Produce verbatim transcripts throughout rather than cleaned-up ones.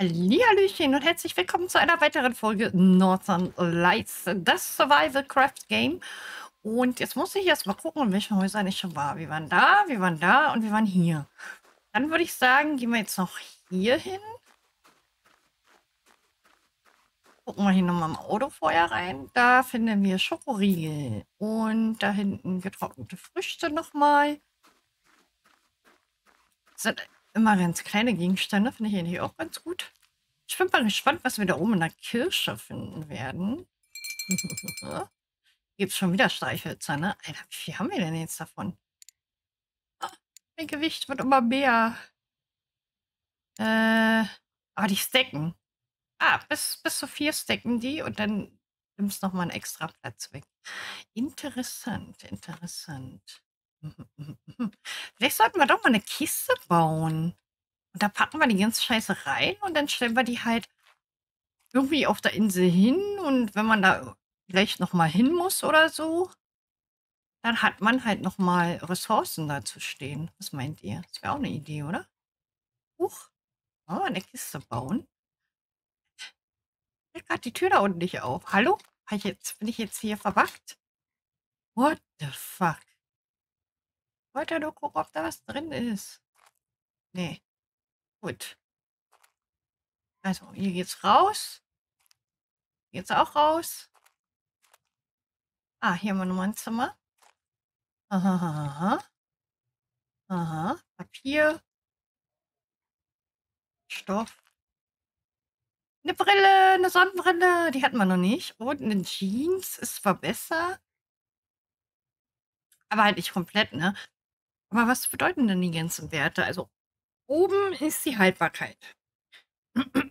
Hallihallöchen und herzlich willkommen zu einer weiteren Folge Northern Lights, das Survival Craft Game. Und jetzt muss ich erstmal gucken, in welchen Häusern ich schon war. Wir waren da, wir waren da und wir waren hier. Dann würde ich sagen, gehen wir jetzt noch hier hin. Gucken wir hier nochmal im Autofeuer rein. Da finden wir Schokoriegel. Und da hinten getrocknete Früchte nochmal. Sind immer ganz kleine Gegenstände, finde ich eigentlich auch ganz gut. Ich bin mal gespannt, was wir da oben in der Kirche finden werden. Gibt es schon wieder Streichhölzer, ne? Alter, wie viel haben wir denn jetzt davon? Ah, mein Gewicht wird immer mehr. Äh, aber die stacken. Ah, bis, bis zu vier stacken die und dann nimmt es nochmal einen extra Platz weg. Interessant, interessant. Vielleicht sollten wir doch mal eine Kiste bauen. Und da packen wir die ganze Scheiße rein und dann stellen wir die halt irgendwie auf der Insel hin. Und wenn man da vielleicht nochmal hin muss oder so, dann hat man halt nochmal Ressourcen dazu stehen. Was meint ihr? Das wäre auch eine Idee, oder? Huch. Wollen wir eine Kiste bauen? Ich gerade die Tür da unten nicht auf. Hallo? Bin ich jetzt, bin ich jetzt hier verwackt? What the fuck? Ich wollte nur gucken, ob da was drin ist. Nee. Gut. Also, hier geht's raus. Hier geht's auch raus. Ah, hier haben wir nochmal ein Zimmer. Aha, aha, aha. Aha. Papier. Stoff. Eine Brille, eine Sonnenbrille. Die hatten wir noch nicht. Und eine Jeans. Ist zwar besser. Aber halt nicht komplett, ne? Aber was bedeuten denn die ganzen Werte? Also oben ist die Haltbarkeit.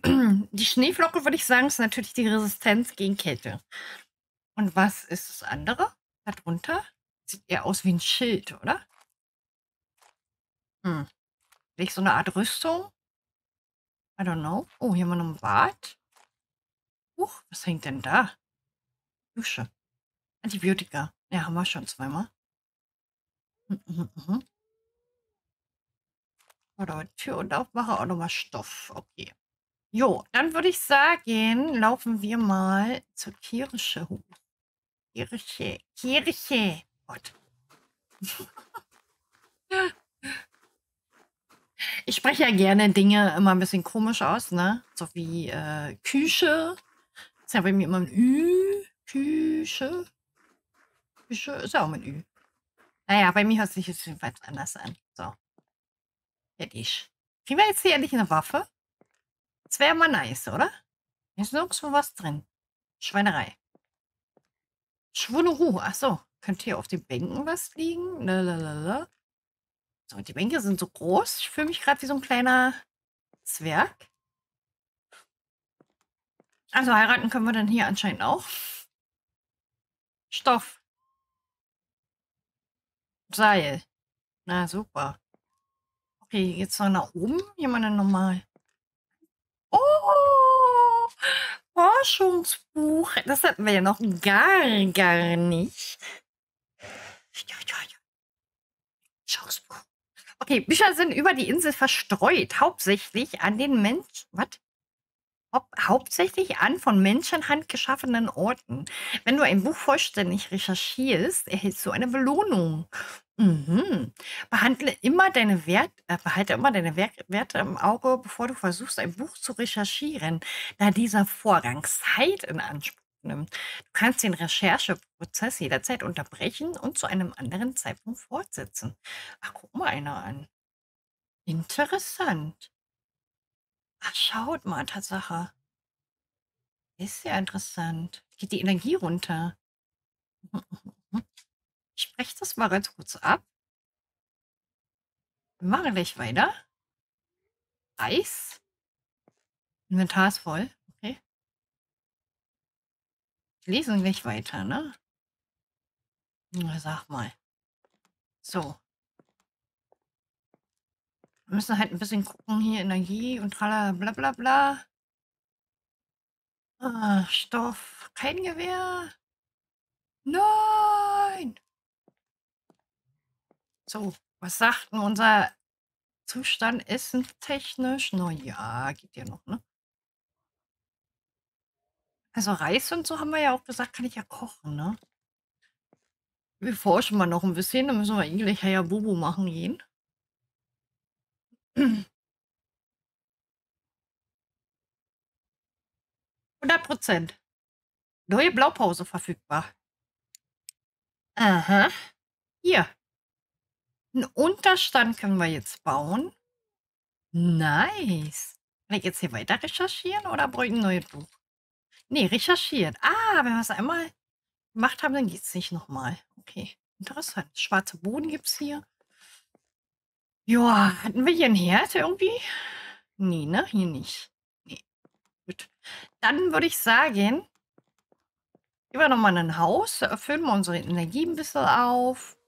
Die Schneeflocke, würde ich sagen, ist natürlich die Resistenz gegen Kälte. Und was ist das andere? Darunter sieht eher aus wie ein Schild, oder? Hm. Vielleicht so eine Art Rüstung? I don't know. Oh, hier haben wir noch einen Bart. Huch, was hängt denn da? Dusche. Antibiotika. Ja, haben wir schon zweimal. Mhm. Oder Tür und Aufmacher auch nochmal Stoff. Okay. Jo, dann würde ich sagen, laufen wir mal zur Kirche hoch. Kirche, Kirche. Gott. Ich spreche ja gerne Dinge immer ein bisschen komisch aus, ne? So wie äh, Küche. Das ist ja bei mir immer ein Ü. Küche. Küche ist ja auch ein Ü. Naja, bei mir hört sich jetzt jedenfalls anders an. So. Fertig. Kriegen wir jetzt hier endlich eine Waffe? Das wäre mal nice, oder? Hier ist nirgendwo was drin. Schweinerei. Schwuneru. Achso. Könnte hier auf den Bänken was liegen? Lalalala. So, die Bänke sind so groß. Ich fühle mich gerade wie so ein kleiner Zwerg. Also heiraten können wir dann hier anscheinend auch. Stoff. Seil. Na, super. Okay, jetzt noch nach oben. Hier mal nochmal. Oh! Forschungsbuch. Das hatten wir ja noch gar, gar nicht. Ja, ja, ja. Forschungsbuch. Okay, Bücher sind über die Insel verstreut. Hauptsächlich an den Menschen. Was? Hauptsächlich an von Menschenhand geschaffenen Orten. Wenn du ein Buch vollständig recherchierst, erhältst du eine Belohnung. Mhm. Behandle immer deine Wert, äh, behalte immer deine Werk Werte im Auge, bevor du versuchst, ein Buch zu recherchieren, da dieser Vorgang Zeit in Anspruch nimmt. Du kannst den Rechercheprozess jederzeit unterbrechen und zu einem anderen Zeitpunkt fortsetzen. Ach, guck mal einer an. Interessant. Ach, schaut mal, Tatsache. Ist ja interessant. Geht die Energie runter. Ich spreche das mal ganz kurz ab. Wir machen gleich weiter. Eis. Inventar ist voll. Okay. Wir lesen gleich weiter, ne? Na, sag mal. So. Wir müssen halt ein bisschen gucken, hier Energie und tralala, bla bla bla. Ah, Stoff, kein Gewehr. Nein! So, was sagt denn unser Zustand? Essen technisch? Na ja, geht ja noch, ne? Also Reis und so haben wir ja auch gesagt, kann ich ja kochen, ne? Wir forschen mal noch ein bisschen, dann müssen wir eigentlich Hayabubu machen gehen. hundert Prozent. Neue Blaupause verfügbar. Aha. Hier. Einen Unterstand können wir jetzt bauen. Nice. Kann ich jetzt hier weiter recherchieren oder brauche ich ein neues Buch? Nee, recherchiert. Ah, wenn wir es einmal gemacht haben, dann geht es nicht nochmal. Okay, interessant. Schwarzer Boden gibt es hier. Joa, hatten wir hier einen Herd irgendwie? Nee, ne? Hier nicht. Nee. Gut. Dann würde ich sagen, gehen wir nochmal in ein Haus, erfüllen wir unsere Energie ein bisschen auf.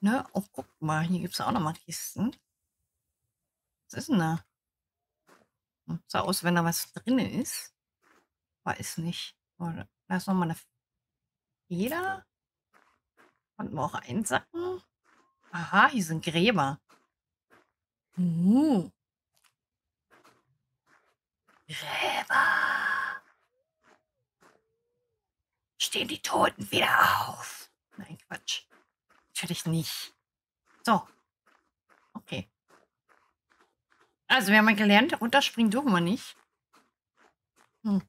Ne? Oh, guck mal, hier gibt es auch nochmal Kisten. Was ist denn da? Hm, sah aus, wenn da was drin ist. Weiß nicht. Da ist nochmal eine Feder. Konnten wir auch einsacken. Aha, hier sind Gräber. Uh. Gräber. Stehen die Toten wieder auf? Nein, Quatsch. Natürlich nicht. So. Okay. Also, wir haben ja gelernt, runterspringen dürfen wir nicht. Hm.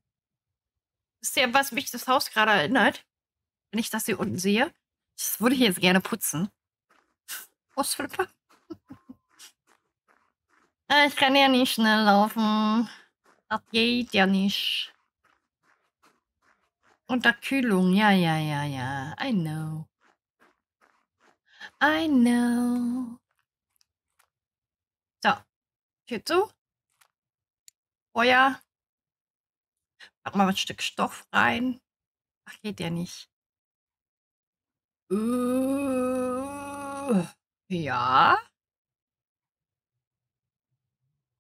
Wisst ihr, was mich das Haus gerade erinnert? Wenn ich das hier unten sehe. Das würde ich jetzt gerne putzen. Ausflipper. Ich kann ja nicht schnell laufen. Das geht ja nicht. Unterkühlung. Ja, ja, ja, ja. I know. I know. So. Tür zu. Feuer. Pack mal ein Stück Stoff rein. Ach, geht ja nicht. Uh, ja.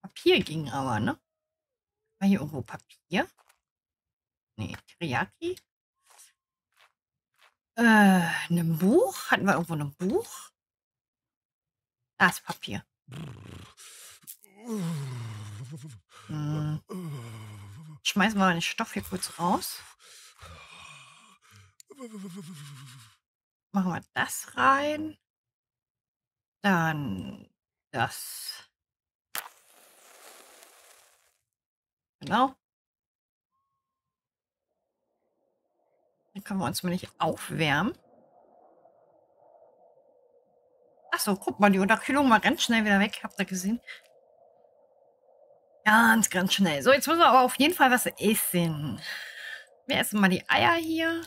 Papier ging aber, ne? War hier irgendwo Papier? Nee, Teriyaki. Äh, ein Buch? Hatten wir irgendwo ein Buch? Da ist Papier. Hm. Schmeißen wir mal den Stoff hier kurz raus. Machen wir das rein. Dann das. Genau. Dann können wir uns mal nicht aufwärmen. Achso, guck mal, die Unterkühlung war ganz schnell wieder weg. Habt ihr gesehen? Ganz, ganz schnell. So, jetzt müssen wir aber auf jeden Fall was essen. Wir essen mal die Eier hier.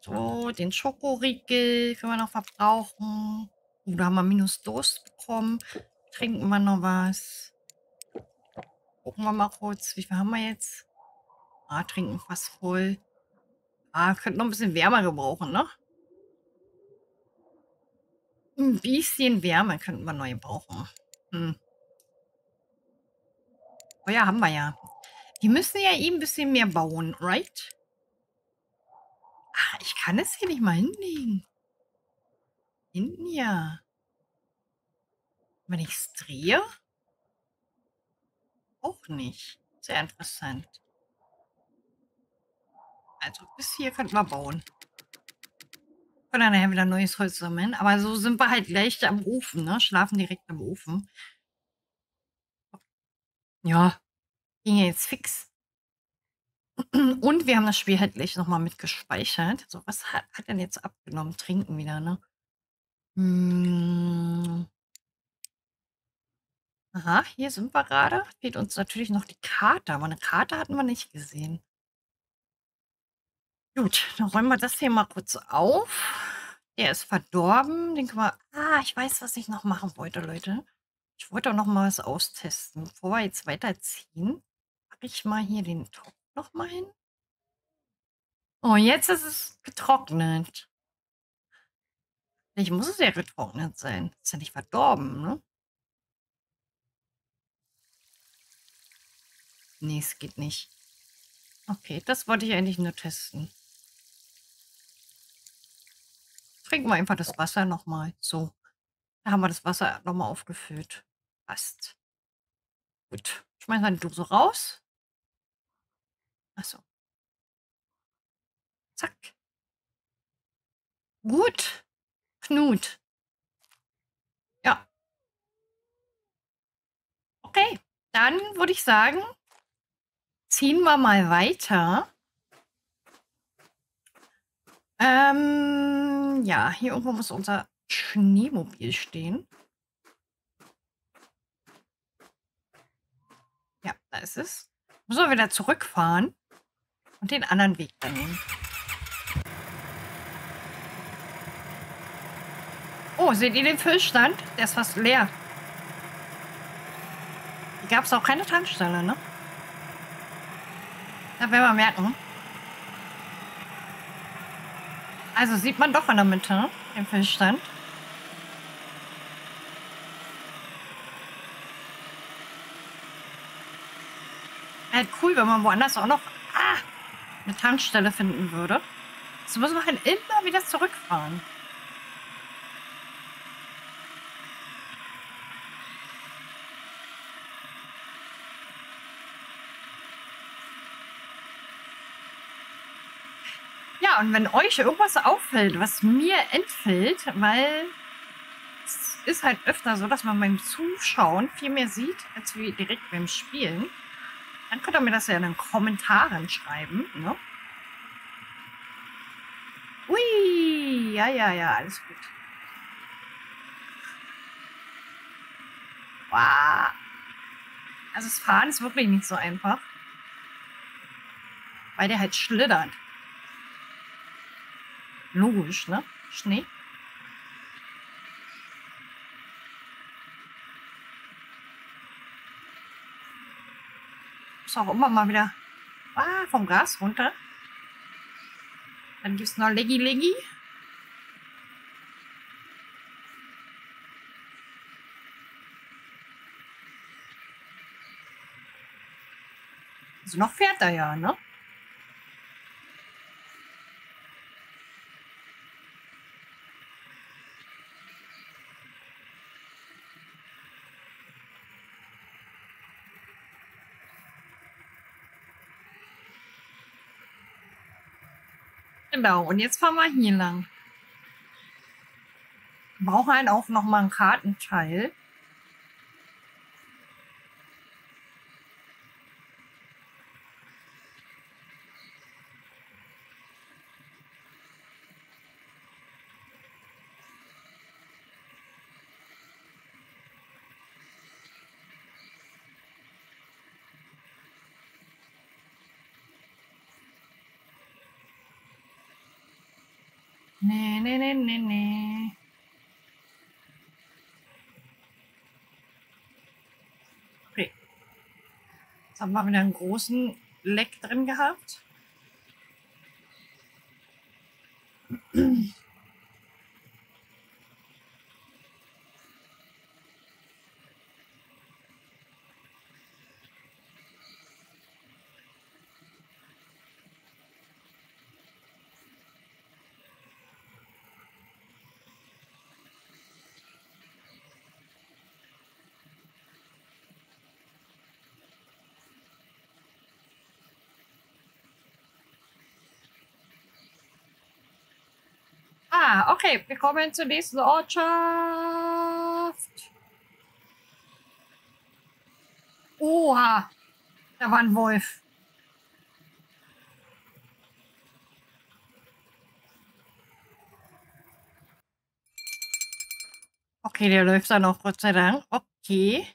So, den Schokoriegel können wir noch verbrauchen. Oh, da haben wir minus Durst bekommen. Trinken wir noch was. Gucken wir mal kurz. Wie viel haben wir jetzt? Ah, trinken fast voll. Ah, könnte noch ein bisschen wärmer gebrauchen, ne? Ein bisschen Wärme könnten wir neu brauchen. Hm. Oh ja, haben wir ja. Die müssen ja eben ein bisschen mehr bauen, right? Ach, ich kann es hier nicht mal hinlegen. Hinten ja. Wenn ich es drehe? Auch nicht. Sehr interessant. Also bis hier könnten wir bauen. Können dann nachher wieder neues Holz sammeln. Aber so sind wir halt gleich am Ofen, ne? Schlafen direkt am Ofen. Ja, ging ja jetzt fix. Und wir haben das Spiel halt gleich nochmal mit gespeichert. So, was hat, hat denn jetzt abgenommen? Trinken wieder, ne? Hm. Aha, hier sind wir gerade. Fehlt uns natürlich noch die Karte, aber eine Karte hatten wir nicht gesehen. Gut, dann räumen wir das hier mal kurz auf. Der ist verdorben. Den können wir... Ah, ich weiß, was ich noch machen wollte, Leute. Ich wollte auch noch mal was austesten. Bevor wir jetzt weiterziehen, mache ich mal hier den Topf noch mal hin. Oh, jetzt ist es getrocknet. Ich muss es ja getrocknet sein. Ist ja nicht verdorben, ne? Nee, es geht nicht. Okay, das wollte ich eigentlich nur testen. Trinken wir einfach das Wasser noch mal. So. Da haben wir das Wasser nochmal aufgefüllt. Passt. Gut. Schmeißen wir die Dose raus. Achso. Zack. Gut. Knut. Ja. Okay. Dann würde ich sagen, ziehen wir mal weiter. Ähm, ja, hier irgendwo muss unser Schneemobil stehen. Ja, da ist es. Müssen wir wieder zurückfahren und den anderen Weg dann nehmen. Oh, seht ihr den Füllstand? Der ist fast leer. Hier gab es auch keine Tankstelle, ne? Da werden wir merken. Also sieht man doch in der Mitte, ne? Den Füllstand. Halt cool, wenn man woanders auch noch ah, eine Tankstelle finden würde. Jetzt müssen wir halt immer wieder zurückfahren. Ja, und wenn euch irgendwas auffällt, was mir entfällt, weil es ist halt öfter so, dass man beim Zuschauen viel mehr sieht, als wie direkt beim Spielen, dann könnt ihr mir das ja in den Kommentaren schreiben, ne? Ui, ja, ja, ja, alles gut. Wow. Also das Fahren ist wirklich nicht so einfach, weil der halt schlittert. Logisch, ne? Schnee. Muss auch immer mal wieder ah, vom Gas runter. Dann gibt es noch Leggy Leggy. Also noch fährt er ja, ne? Genau, und jetzt fahren wir hier lang. Wir brauchen halt auch noch mal ein Kartenteil. Nee, nee, nee, nee, nee. Okay. Jetzt haben wir wieder einen großen Leck drin gehabt. Ah, okay, wir kommen zur nächsten Ortschaft. Oha, da war ein Wolf. Okay, der läuft da noch, Gott sei Dank. Okay.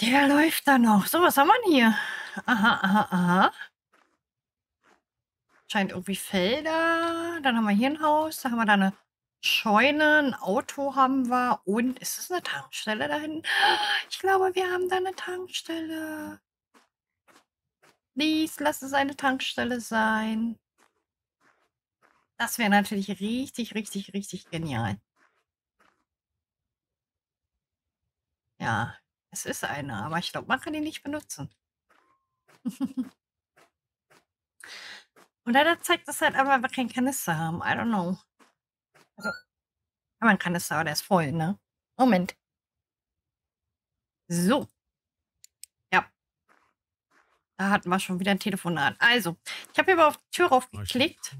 Der läuft da noch. So, was haben wir denn hier? Aha, aha, aha. Scheint irgendwie Felder. Dann haben wir hier ein Haus. Da haben wir da eine Scheune. Ein Auto haben wir. Und ist das eine Tankstelle da hinten? Ich glaube, wir haben da eine Tankstelle. Please, lass es eine Tankstelle sein. Das wäre natürlich richtig, richtig, richtig genial. Ja, es ist eine. Aber ich glaube, man kann die nicht benutzen. Und leider zeigt das halt an, weil wir keinen Kanister haben. I don't know. Also, haben wir einen Kanister, aber der ist voll, ne? Moment. So. Ja. Da hatten wir schon wieder ein Telefonat. Also, ich habe hier mal auf die Tür raufgeklickt.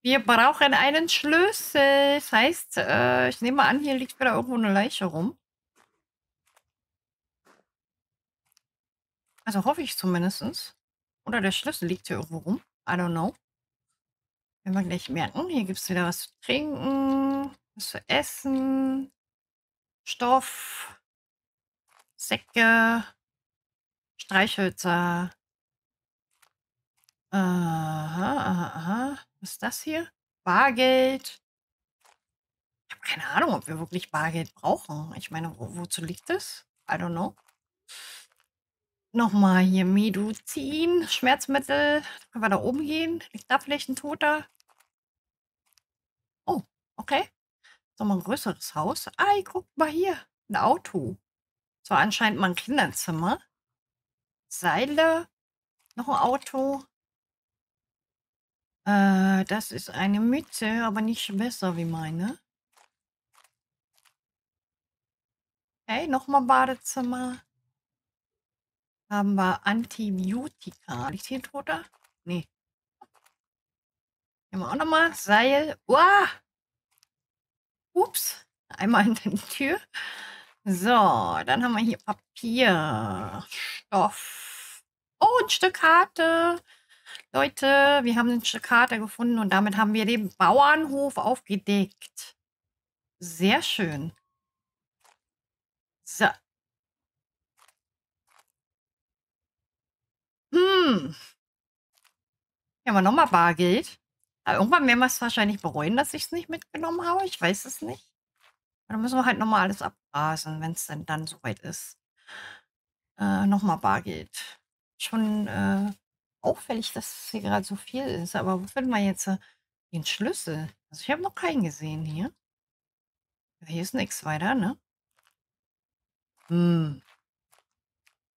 Wir brauchen einen Schlüssel. Das heißt, äh, ich nehme mal an, hier liegt wieder irgendwo eine Leiche rum. Also hoffe ich zumindest. Oder der Schlüssel liegt hier irgendwo rum. I don't know. Wenn wir gleich merken, hier gibt es wieder was zu trinken, was zu essen, Stoff, Säcke, Streichhölzer. Aha, aha, aha. Was ist das hier? Bargeld. Ich habe keine Ahnung, ob wir wirklich Bargeld brauchen. Ich meine, wo, wozu liegt es? I don't know. Nochmal hier Medizin, Schmerzmittel. Können wir da oben gehen? Liegt da vielleicht ein Toter? Oh, okay. So, mal ein größeres Haus. Ah, guck mal hier. Ein Auto. Das war anscheinend mal ein Kinderzimmer. Seile. Noch ein Auto. Äh, das ist eine Mütze, aber nicht besser wie meine. Okay, nochmal Badezimmer. Haben wir Antibiotika. Liegt hier ein Toter? Nee. Nehmen wir auch nochmal. Seil. Uah! Ups. Einmal hinter die Tür. So, dann haben wir hier Papier. Stoff. Oh, ein Stück Karte. Leute, wir haben ein Stück Karte gefunden und damit haben wir den Bauernhof aufgedeckt. Sehr schön. So. Hm. Hier haben wir nochmal Bargeld. Aber irgendwann werden wir es wahrscheinlich bereuen, dass ich es nicht mitgenommen habe. Ich weiß es nicht. Aber dann müssen wir halt nochmal alles abgrasen, wenn es denn dann soweit ist. Äh, nochmal Bargeld. Schon äh, auffällig, dass es hier gerade so viel ist. Aber wo finden wir jetzt äh, den Schlüssel? Also ich habe noch keinen gesehen hier. Hier ist nichts weiter, ne? Hm.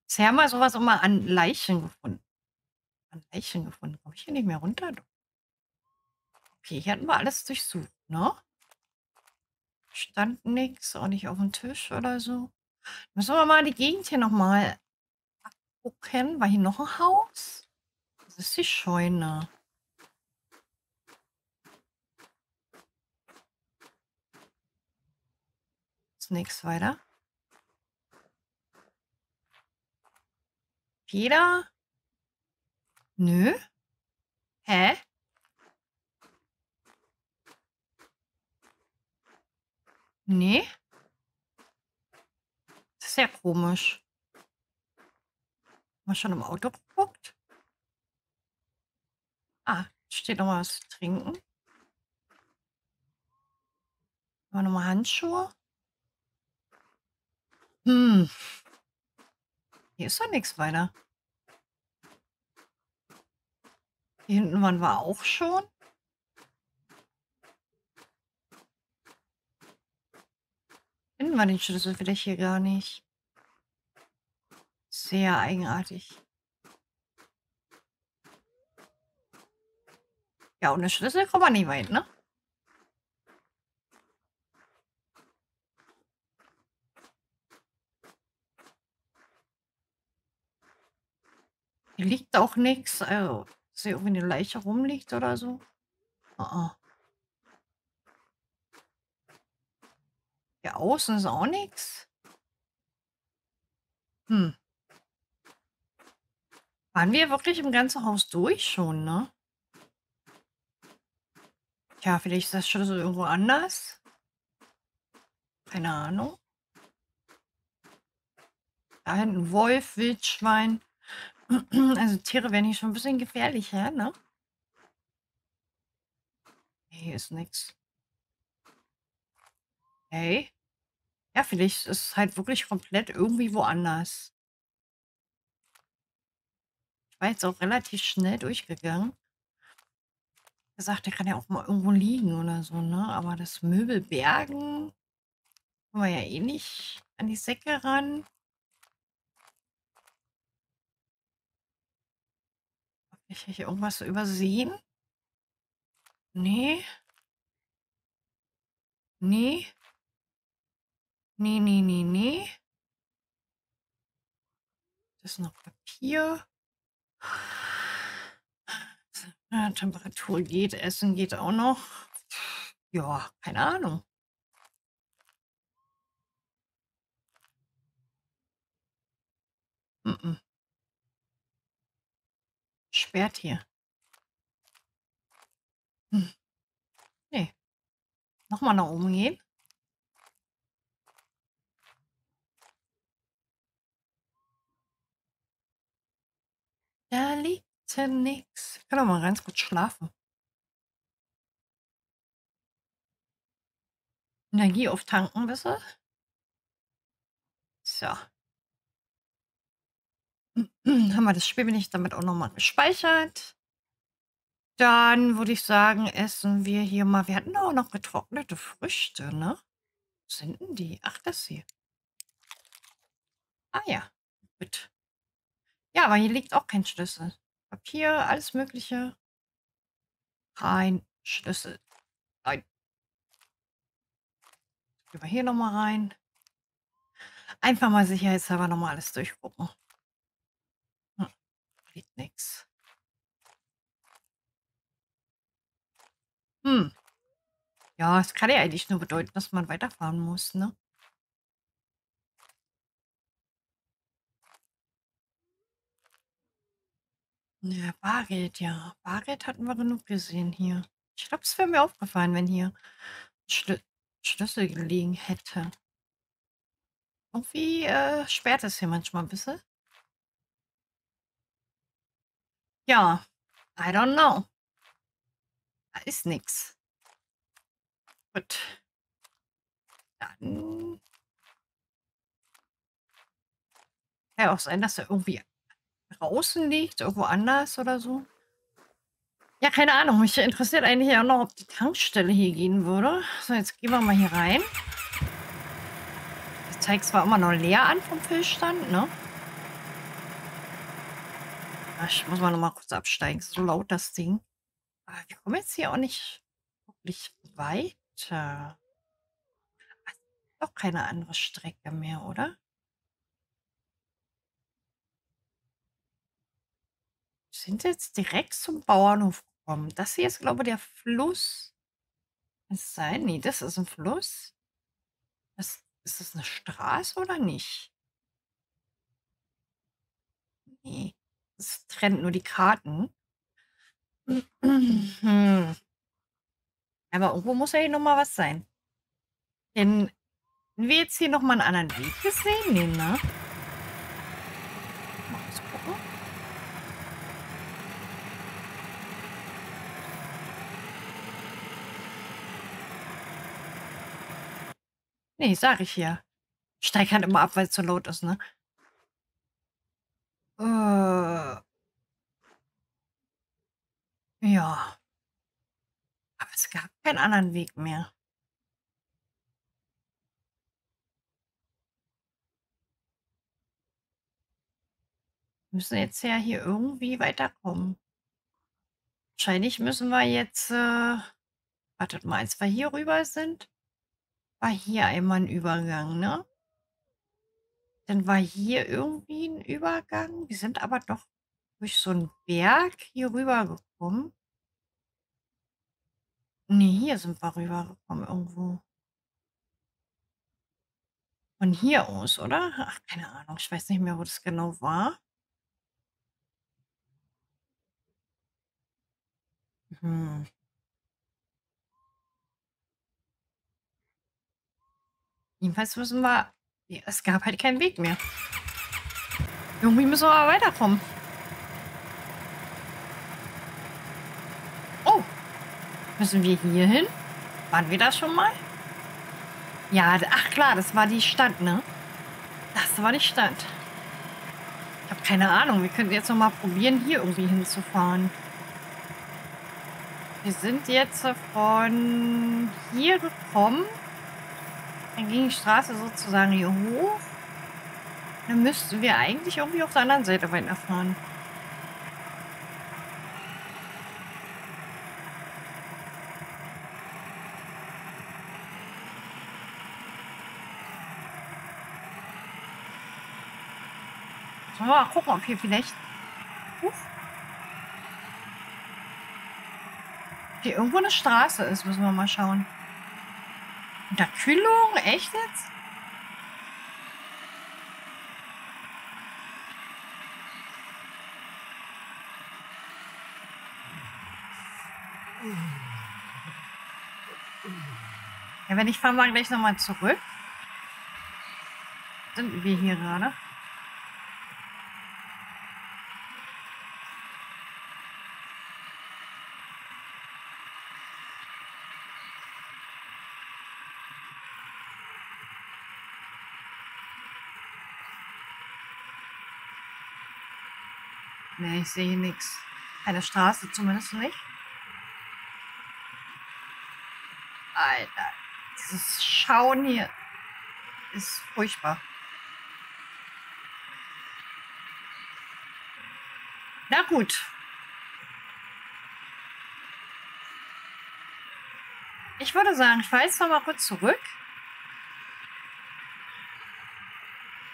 Bisher haben wir sowas immer an Leichen gefunden. An Leichen gefunden. Komme ich hier nicht mehr runter? Okay, hier hatten wir alles durchsucht, ne? Stand nichts, auch nicht auf dem Tisch oder so. Müssen wir mal die Gegend hier nochmal abgucken. War hier noch ein Haus? Das ist die Scheune. Ist nichts weiter. Jeder? Nö? Hä? Nee? Das ist ja komisch. Haben wir schon im Auto geguckt? Ah, steht nochmal was zu trinken. Haben wir nochmal Handschuhe? Hm. Hier ist doch nichts weiter. Hier hinten waren wir auch schon. Finden wir den Schlüssel vielleicht hier gar nicht. Sehr eigenartig. Ja, ohne Schlüssel kommen wir nicht weit, ne? Hier liegt auch nichts. Also, dass hier irgendwie eine Leiche rumliegt oder so. Oh, oh. Hier außen ist auch nichts. Hm. Waren wir wirklich im ganzen Haus durch schon, ne? Tja, vielleicht ist das Schlüssel irgendwo anders. Keine Ahnung. Da hinten Wolf, Wildschwein. Also Tiere werden hier schon ein bisschen gefährlicher, ne? Hier ist nichts. Hey. Ja, vielleicht ist es halt wirklich komplett irgendwie woanders. Ich war jetzt auch relativ schnell durchgegangen. Er gesagt, der kann ja auch mal irgendwo liegen oder so, ne? Aber das Möbelbergen kommen wir ja eh nicht an die Säcke ran. Ich habe hier irgendwas übersehen. Nee. Nee. Nee, nee, nee, nee. ist noch Papier. Ja, Temperatur geht, Essen geht auch noch. Ja, keine Ahnung. Mm -mm. Sperrt hier. Hm. Nee. Nochmal nach oben gehen. Da liegt ja nichts. Ich kann doch mal ganz gut schlafen. Energie auftanken, wisst ihr? So. Haben wir das Spiel nicht damit auch nochmal gespeichert. Dann würde ich sagen, essen wir hier mal. Wir hatten auch noch getrocknete Früchte, ne? Was sind denn die? Ach, das hier. Ah ja, gut. Ja, aber hier liegt auch kein Schlüssel. Papier, alles Mögliche. Kein Schlüssel. Nein. Gehen wir hier nochmal rein. Einfach mal sicherheitshalber nochmal alles durchgucken. Hm, liegt nichts. Hm. Ja, es kann ja eigentlich nur bedeuten, dass man weiterfahren muss, ne? Ja, Bargeld, ja. Bargeld hatten wir genug gesehen hier. Ich glaube, es wäre mir aufgefallen, wenn hier Schl- Schlüssel gelegen hätte. Irgendwie äh, sperrt es hier manchmal ein bisschen. Ja, I don't know. Da ist nichts. Gut. Dann kann ja auch sein, dass er irgendwie draußen liegt, irgendwo anders oder so. Ja, keine Ahnung. Mich interessiert eigentlich auch noch, ob die Tankstelle hier gehen würde. So, jetzt gehen wir mal hier rein. Das zeigt zwar immer noch leer an vom Füllstand, ne? Ach, ich muss mal noch mal kurz absteigen. So laut das Ding. Aber wir kommen jetzt hier auch nicht wirklich weiter. Das ist doch keine andere Strecke mehr, oder? Sind jetzt direkt zum Bauernhof gekommen. Das hier ist, glaube ich, der Fluss. Kann es sein? Nee, das ist ein Fluss. Das, ist das eine Straße oder nicht? Nee. Das trennt nur die Karten. Aber irgendwo muss ja hier nochmal was sein. Denn haben wir jetzt hier nochmal einen anderen Weg gesehen? Nee, ne? Nee, sag ich hier. Steig halt immer ab, weil es so laut ist, ne? Äh. Ja. Aber es gab keinen anderen Weg mehr. Wir müssen jetzt ja hier irgendwie weiterkommen. Wahrscheinlich müssen wir jetzt... Äh, wartet mal, als wir hier rüber sind... War hier einmal ein Übergang, ne? Dann war hier irgendwie ein Übergang. Wir sind aber doch durch so einen Berg hier rübergekommen. Ne, hier sind wir rübergekommen irgendwo. Von hier aus, oder? Ach, keine Ahnung. Ich weiß nicht mehr, wo das genau war. Hm. Jedenfalls müssen wir... Ja, es gab halt keinen Weg mehr. Irgendwie müssen wir aber weiterkommen. Oh. Müssen wir hier hin? Waren wir da schon mal? Ja, ach klar, das war die Stadt, ne? Das war die Stadt. Ich habe keine Ahnung. Wir könnten jetzt noch mal probieren, hier irgendwie hinzufahren. Wir sind jetzt von hier gekommen. Dann ging die Straße sozusagen hier hoch. Dann müssten wir eigentlich irgendwie auf der anderen Seite weiterfahren. Können wir mal gucken, ob hier vielleicht... Huch. Hier irgendwo eine Straße ist, müssen wir mal schauen. Unterkühlung? Echt jetzt? Ja, wenn ich fahre, mal gleich nochmal zurück. Sind wir hier gerade? Ne, ich sehe hier nichts. Eine Straße zumindest nicht. Alter, dieses Schauen hier ist furchtbar. Na gut. Ich würde sagen, ich fahre jetzt noch mal kurz zurück.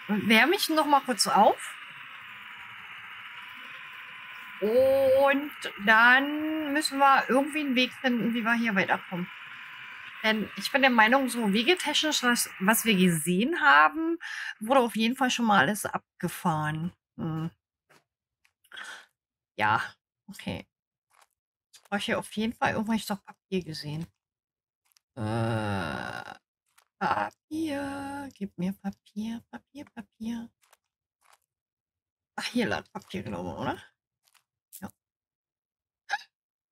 Und wärme ich noch mal kurz auf. Und dann müssen wir irgendwie einen Weg finden, wie wir hier weiterkommen. Denn ich bin der Meinung, so wegetechnisch, was, was wir gesehen haben, wurde auf jeden Fall schon mal alles abgefahren. Hm. Ja, okay. Ich brauche hier auf jeden Fall irgendwelches doch Papier gesehen. Äh, Papier, gib mir Papier, Papier, Papier. Ach, hier lag Papier, glaube ich, oder?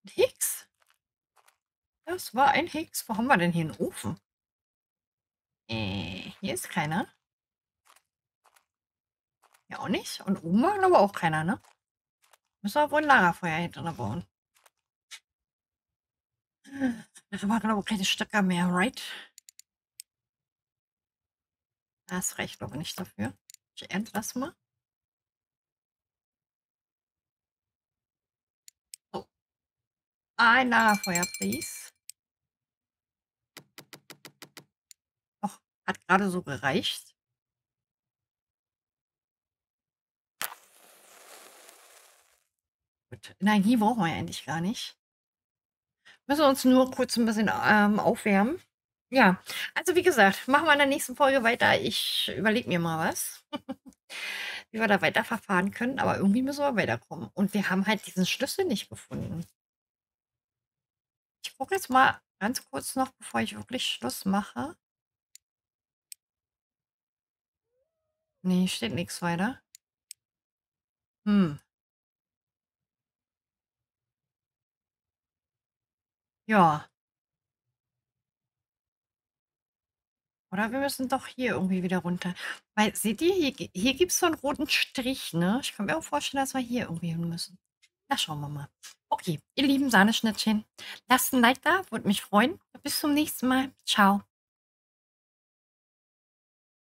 Hicks? Das war ein Hicks. Wo haben wir denn hier einen Ofen? Äh, hier ist keiner. Ja, auch nicht. Und oben war aber auch keiner, ne? Müssen wir wohl ein Lagerfeuer hinterher bauen. Da war, glaube ich, keine Stöcker mehr, right? Das reicht, glaube ich, nicht dafür. Ich ernte das mal. Ein Lagerfeuer, please. Och, hat gerade so gereicht. Gut, Energie brauchen wir ja eigentlich gar nicht. Müssen wir uns nur kurz ein bisschen ähm, aufwärmen. Ja, also wie gesagt, machen wir in der nächsten Folge weiter. Ich überlege mir mal was. Wie wir da weiter verfahren können, aber irgendwie müssen wir weiterkommen. Und wir haben halt diesen Schlüssel nicht gefunden. Ich gucke jetzt mal ganz kurz noch, bevor ich wirklich Schluss mache. Nee, steht nichts weiter. Hm. Ja. Oder wir müssen doch hier irgendwie wieder runter. Weil, seht ihr, hier, hier gibt es so einen roten Strich, ne? Ich kann mir auch vorstellen, dass wir hier irgendwie hin müssen. Na, schauen wir mal. Okay, ihr lieben Sahneschnittchen, lasst ein Like da, würde mich freuen. Bis zum nächsten Mal. Ciao.